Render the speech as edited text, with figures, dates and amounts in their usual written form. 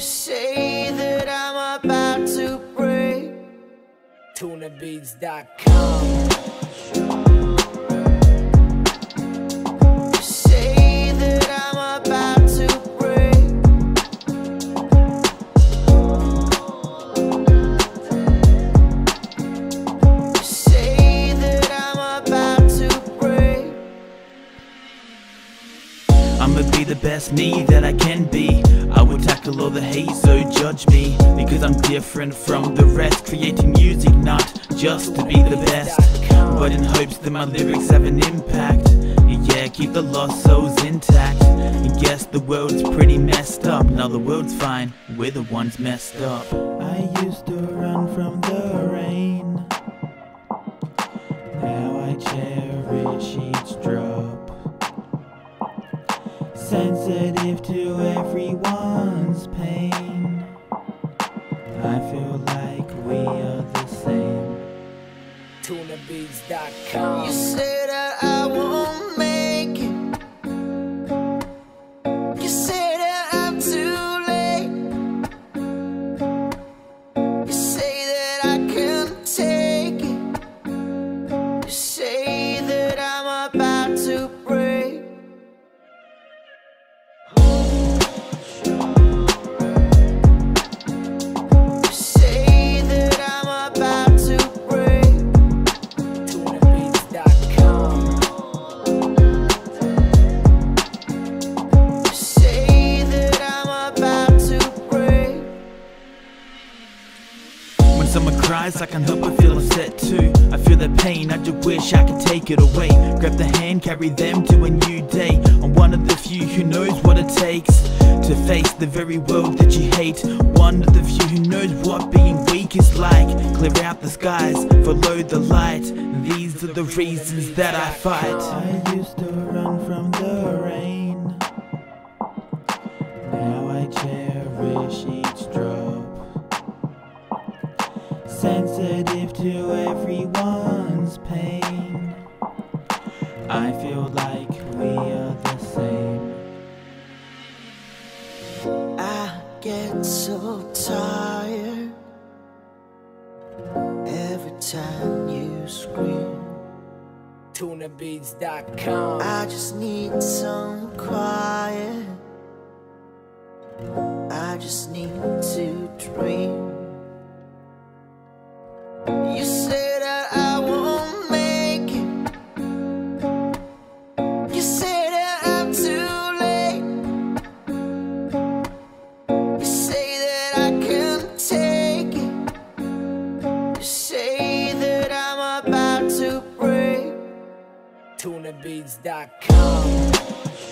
say that I'm about to break. TunnaBeatz.com. I'ma be the best me that I can be. I will tackle all the hate, so judge me, because I'm different from the rest, creating music not just to be the best, but in hopes that my lyrics have an impact. Yeah, keep the lost souls intact. And guess the world's pretty messed up. Now the world's fine, we're the ones messed up. I used to run from the rain, now I cherish each drop. Sensitive to everyone's pain, I feel like we are the same. TunnaBeatz.com. You say that I won't make it, you say that I'm too late, you say that I can't take it, you say that I'm about to break. Someone cries, I can't help but feel upset too. I feel that pain, I just wish I could take it away. Grab the hand, carry them to a new day. I'm one of the few who knows what it takes to face the very world that you hate. One of the few who knows what being weak is like. Clear out the skies, follow the light. These are the reasons that I fight. I used to run from the rain, now I cherish each drop. Sensitive to everyone's pain, I feel like we are the same. I get so tired every time you scream. TunnaBeatz.com. I just need some quiet, I just need to dream. You say that I won't make it, you say that I'm too late, you say that I can't take it, you say that I'm about to break. TunnaBeatz.com.